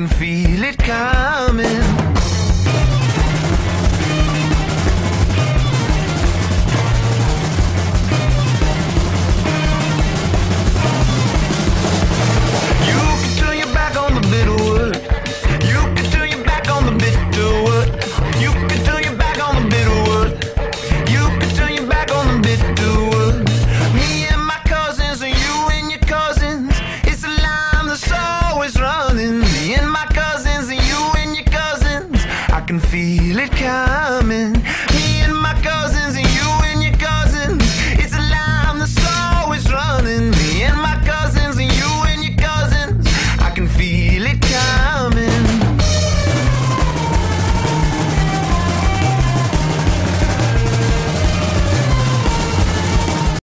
can feel it coming. You can turn your back on the bitter wood. You can turn your back on the bitter wood. You can turn your back on the bitter wood. You can turn your back on the bitter wood. Me and my cousins and you and your cousins. It's a line that's always running. Me and my cousins and you and your cousins. I can feel it coming.